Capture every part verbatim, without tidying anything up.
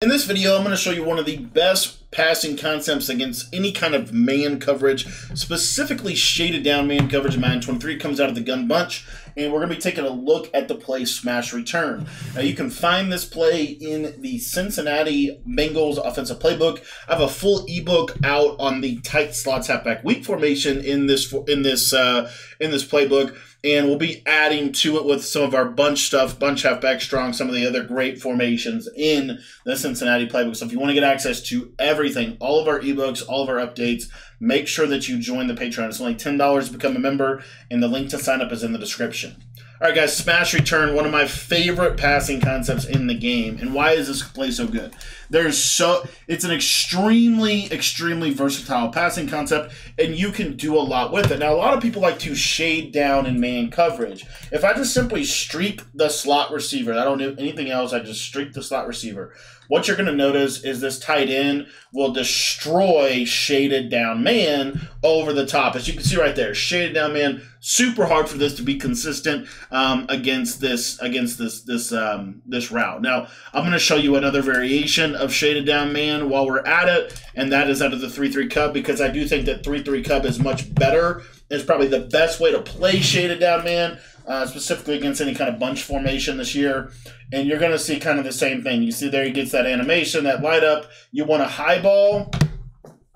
In this video, I'm going to show you one of the best passing concepts against any kind of man coverage, specifically shaded down man coverage in Madden twenty-three. Comes out of the gun bunch, and we're going to be taking a look at the play smash return. Now, you can find this play in the Cincinnati Bengals offensive playbook. I have a full ebook out on the tight slots halfback weak formation in this in this uh, in this playbook. And we'll be adding to it with some of our bunch stuff, bunch halfback strong, some of the other great formations in the Cincinnati playbook. So if you want to get access to everything, all of our ebooks, all of our updates, make sure that you join the Patreon. It's only ten dollars to become a member, and the link to sign up is in the description. All right, guys, smash return, one of my favorite passing concepts in the game. And why is this play so good? There's so it's an extremely, extremely versatile passing concept, and you can do a lot with it. Now, a lot of people like to shade down in man coverage. If I just simply streak the slot receiver, I don't do anything else, I just streak the slot receiver. What you're going to notice is this tight end will destroy shaded down man over the top. As you can see right there, shaded down man, super hard for this to be consistent um, against this against this this um, this route. Now, I'm going to show you another variation of shaded down man while we're at it, and that is out of the three three cub, because I do think that three three cub is much better. It's probably the best way to play shaded down man, uh, specifically against any kind of bunch formation this year. And you're going to see kind of the same thing. You see there, he gets that animation, that light up. You want a high ball,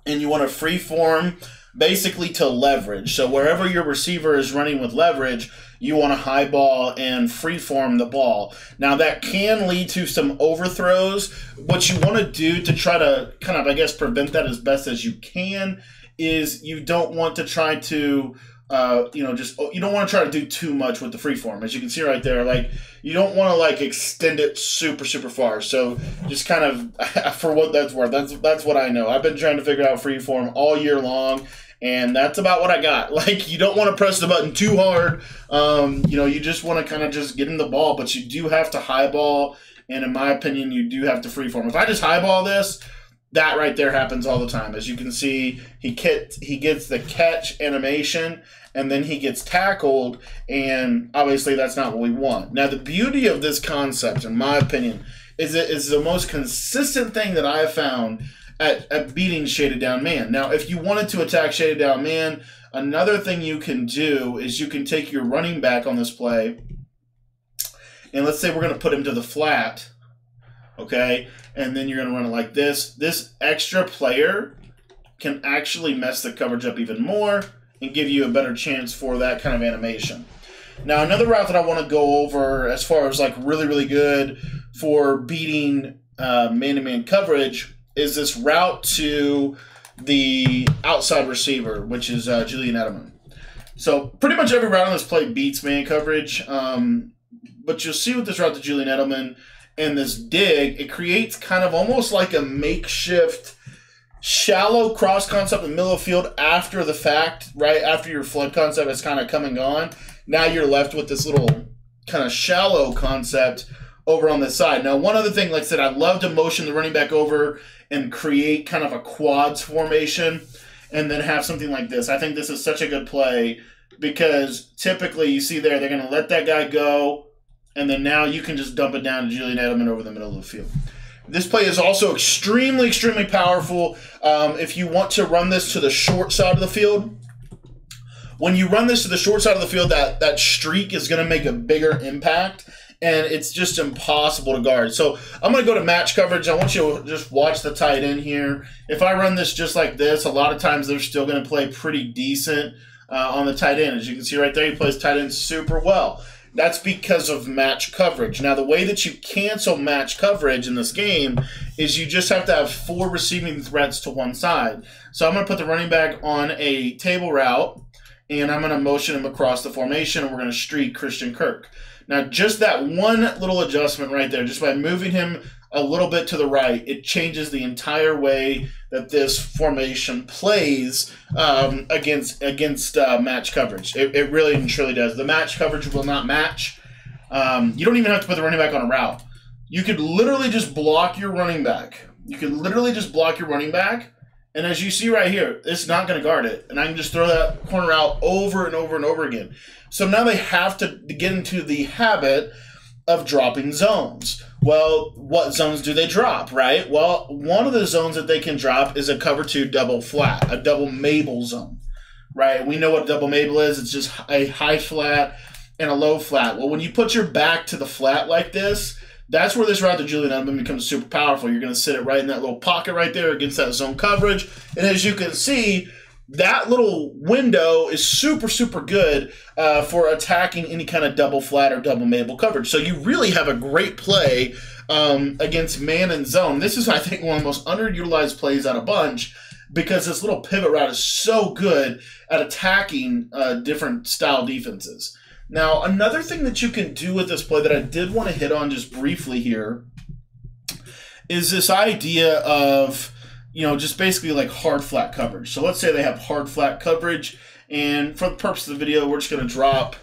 and you want a free form, basically to leverage. So wherever your receiver is running with leverage, you want to high ball and freeform the ball. Now, that can lead to some overthrows. What you want to do to try to kind of, I guess, prevent that as best as you can is you don't want to try to, uh, you know, just, you don't want to try to do too much with the freeform. As you can see right there, like, you don't want to, like, extend it super, super far. So just kind of, for what that's worth, that's, that's what I know. I've been trying to figure out freeform all year long, and that's about what I got. Like, you don't want to press the button too hard. Um, you know, you just want to kind of just get in the ball, but you do have to highball. And in my opinion, you do have to freeform. If I just highball this, that right there happens all the time. As you can see, he gets, he gets the catch animation, and then he gets tackled. And obviously, that's not what we want. Now, the beauty of this concept, in my opinion, is it is the most consistent thing that I have found At, at beating shaded down man. Now, if you wanted to attack shaded down man, another thing you can do is you can take your running back on this play, and let's say we're going to put him to the flat, okay? And then you're going to run it like this. This extra player can actually mess the coverage up even more and give you a better chance for that kind of animation. Now, another route that I want to go over as far as, like, really, really good for beating uh, man-to-man coverage is this route to the outside receiver, which is uh, Julian Edelman. So pretty much every route on this play beats man coverage, um, but you'll see with this route to Julian Edelman and this dig, it creates kind of almost like a makeshift shallow cross concept in the middle of the field after the fact, right after your flood concept is kind of come and gone. Now you're left with this little kind of shallow concept over on this side. Now, one other thing, like I said, I love to motion the running back over and create kind of a quads formation and then have something like this. I think this is such a good play because typically you see there, they're going to let that guy go, and then now you can just dump it down to Julian Edelman over the middle of the field. This play is also extremely, extremely powerful um, if you want to run this to the short side of the field. When you run this to the short side of the field, that, that streak is going to make a bigger impact, and it's just impossible to guard. So I'm going to go to match coverage. I want you to just watch the tight end here. If I run this just like this, a lot of times they're still going to play pretty decent uh, on the tight end. As you can see right there, he plays tight end super well. That's because of match coverage. Now, the way that you cancel match coverage in this game is you just have to have four receiving threats to one side. So I'm going to put the running back on a table route, and I'm going to motion him across the formation, and we're going to streak Christian Kirk. Now, just that one little adjustment right there, just by moving him a little bit to the right, it changes the entire way that this formation plays um, against against uh, match coverage. It, it really and truly does. The match coverage will not match. Um, you don't even have to put the running back on a route. You could literally just block your running back. You could literally just block your running back. And as you see right here, it's not going to guard it. And I can just throw that corner out over and over and over again. So now they have to get into the habit of dropping zones. Well, what zones do they drop, right? Well, one of the zones that they can drop is a cover two double flat, a double Mabel zone, right? We know what double Mabel is. It's just a high flat and a low flat. Well, when you put your back to the flat like this, that's where this route to Julian Edelman becomes super powerful. You're going to sit it right in that little pocket right there against that zone coverage. And as you can see, that little window is super, super good uh, for attacking any kind of double flat or double Mabel coverage. So you really have a great play um, against man and zone. This is, I think, one of the most underutilized plays out of bunch, because this little pivot route is so good at attacking uh, different style defenses. Now, another thing that you can do with this play that I did want to hit on just briefly here is this idea of, you know, just basically like hard flat coverage. So let's say they have hard flat coverage, and for the purpose of the video, we're just going to drop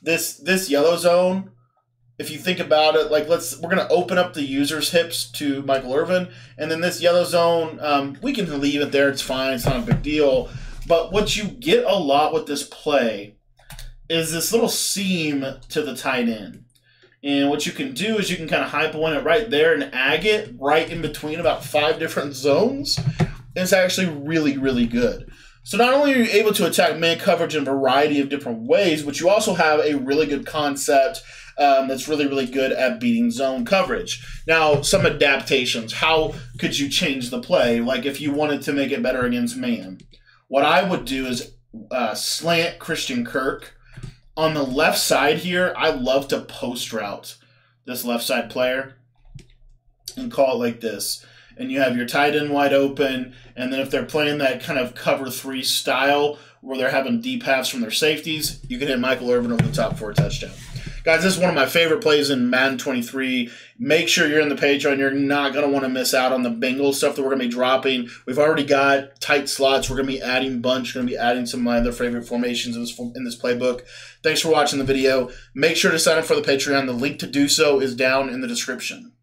this this yellow zone. If you think about it, like let's we're going to open up the user's hips to Michael Irvin, and then this yellow zone, um, we can leave it there. It's fine. It's not a big deal. But what you get a lot with this play is this little seam to the tight end. And what you can do is you can kind of hyperlink it right there and ag it right in between about five different zones. It's actually really, really good. So not only are you able to attack man coverage in a variety of different ways, but you also have a really good concept um, that's really, really good at beating zone coverage. Now, some adaptations. How could you change the play? Like if you wanted to make it better against man, what I would do is uh, slant Christian Kirk. On the left side here, I love to post route this left side player and call it like this. And you have your tight end wide open. And then if they're playing that kind of cover three style where they're having deep halves from their safeties, you can hit Michael Irvin over the top for a touchdown. Guys, this is one of my favorite plays in Madden twenty-three. Make sure you're in the Patreon. You're not going to want to miss out on the Bengals stuff that we're going to be dropping. We've already got tight slots. We're going to be adding bunch. We're going to be adding some of my other favorite formations in this, in this playbook. Thanks for watching the video. Make sure to sign up for the Patreon. The link to do so is down in the description.